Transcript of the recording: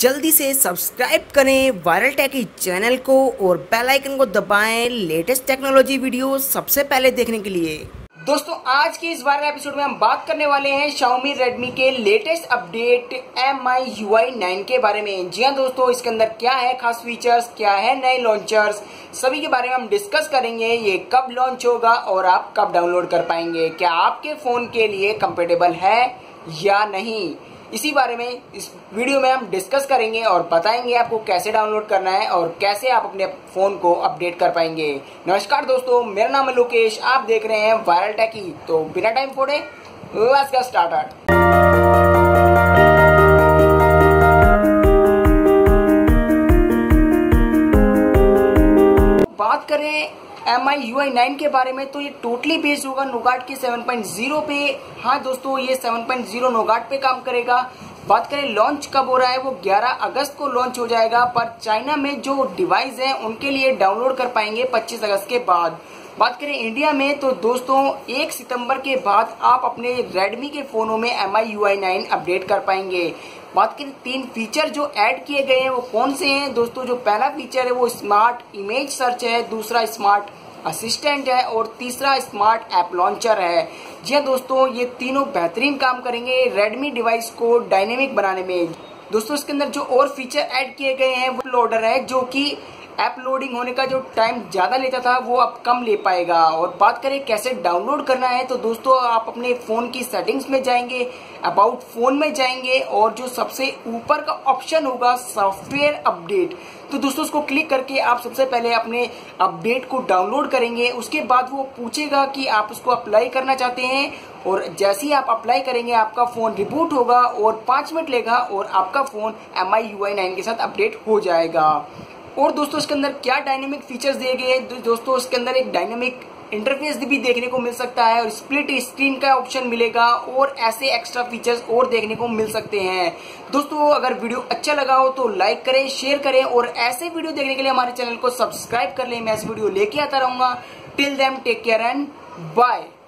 जल्दी से सब्सक्राइब करें वायरल टेक चैनल को और बेल आइकन को दबाएं लेटेस्ट टेक्नोलॉजी वीडियो सबसे पहले देखने के लिए। दोस्तों आज के इस वायरल एपिसोड में हम बात करने वाले हैं Xiaomi Redmi के लेटेस्ट अपडेट MIUI 9 के बारे में। जी हाँ दोस्तों, इसके अंदर क्या है खास फीचर्स, क्या है नए लॉन्चर्स, सभी के बारे में हम डिस्कस करेंगे। ये कब लॉन्च होगा और आप कब डाउनलोड कर पाएंगे, क्या आपके फोन के लिए कंपेटेबल है या नहीं, इसी बारे में इस वीडियो में हम डिस्कस करेंगे और बताएंगे आपको कैसे डाउनलोड करना है और कैसे आप अपने फोन को अपडेट कर पाएंगे। नमस्कार दोस्तों, मेरा नाम है लोकेश, आप देख रहे हैं वायरल टेकी। तो बिना टाइम फोड़े लेट्स गेट स्टार्टेड। बात करें MIUI 9 के बारे में तो ये टोटली बेस्ड होगा नोगाट के 7.0 पे। हाँ दोस्तों, ये 7.0 नोगाट पे काम करेगा। बात करें लॉन्च कब हो रहा है, वो 11 अगस्त को लॉन्च हो जाएगा, पर चाइना में जो डिवाइस है उनके लिए डाउनलोड कर पाएंगे 25 अगस्त के बाद। बात करें इंडिया में तो दोस्तों 1 सितंबर के बाद आप अपने Redmi के फोनों में MIUI 9 अपडेट कर पाएंगे। बात करें 3 फीचर जो ऐड किए गए हैं वो कौन से हैं दोस्तों। जो पहला फीचर है वो स्मार्ट इमेज सर्च है, दूसरा स्मार्ट असिस्टेंट है और तीसरा स्मार्ट ऐप लॉन्चर है। जी हाँ दोस्तों, ये तीनों बेहतरीन काम करेंगे रेडमी डिवाइस को डायनेमिक बनाने में। दोस्तों इसके अंदर जो और फीचर ऐड किए गए हैं वो लोडर है, जो कि ऐप लोडिंग होने का जो टाइम ज़्यादा लेता था वो अब कम ले पाएगा। और बात करें कैसे डाउनलोड करना है तो दोस्तों आप अपने फ़ोन की सेटिंग्स में जाएंगे, अबाउट फ़ोन में जाएंगे और जो सबसे ऊपर का ऑप्शन होगा सॉफ्टवेयर अपडेट, तो दोस्तों उसको क्लिक करके आप सबसे पहले अपने अपडेट को डाउनलोड करेंगे। उसके बाद वो पूछेगा कि आप उसको अप्लाई करना चाहते हैं और जैसे ही आप अप्लाई करेंगे आपका फ़ोन रिबूट होगा और 5 मिनट लेगा और आपका फ़ोन MIUI 9 के साथ अपडेट हो जाएगा। और दोस्तों इसके अंदर क्या डायनेमिक फीचर्स दिए गए हैं दोस्तों, इसके अंदर एक डायनेमिक इंटरफेस भी देखने को मिल सकता है और स्प्लिट स्क्रीन का ऑप्शन मिलेगा और ऐसे एक्स्ट्रा फीचर्स और देखने को मिल सकते हैं। दोस्तों अगर वीडियो अच्छा लगा हो तो लाइक करें, शेयर करें और ऐसे वीडियो देखने के लिए हमारे चैनल को सब्सक्राइब कर लें। मैं ऐसी वीडियो लेके आता रहूंगा। Till then take care and bye.